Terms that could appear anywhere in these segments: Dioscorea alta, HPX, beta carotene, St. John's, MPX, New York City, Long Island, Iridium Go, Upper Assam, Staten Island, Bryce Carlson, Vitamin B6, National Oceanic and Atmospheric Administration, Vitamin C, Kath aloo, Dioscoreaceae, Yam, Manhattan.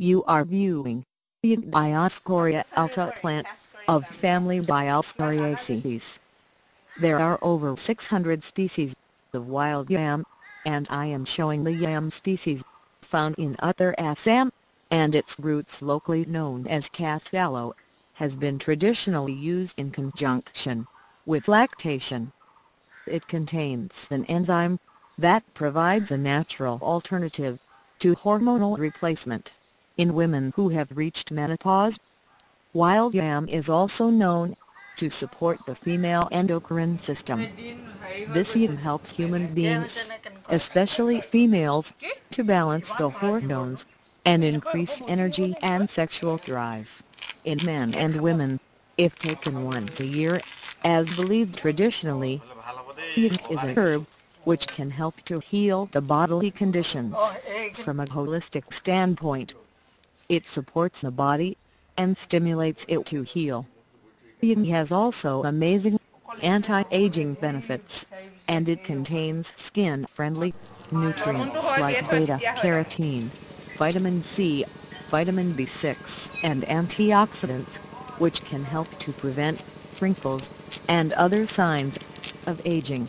You are viewing the Dioscorea alta plant of family Dioscoreaceae. There are over 600 species of wild yam, and I am showing the yam species found in Upper Assam, and its roots, locally known as Kath aloo, has been traditionally used in conjunction with lactation. It contains an enzyme that provides a natural alternative to hormonal replacement in women who have reached menopause. Wild yam is also known to support the female endocrine system. This yam helps human beings, especially females, to balance the hormones and increase energy and sexual drive in men and women, if taken once a year, as believed traditionally. Yam is a herb which can help to heal the bodily conditions from a holistic standpoint. It supports the body and stimulates it to heal. Yam has also amazing anti-aging benefits, and it contains skin-friendly nutrients like beta-carotene, vitamin C, vitamin B6, and antioxidants, which can help to prevent wrinkles and other signs of aging.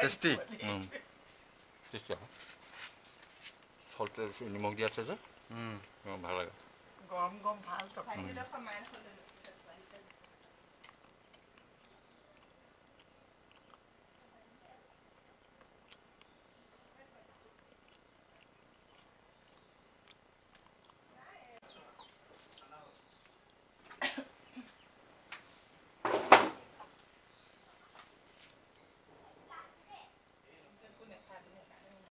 Tasty. Tasty. Salt and lemon. Gom gom.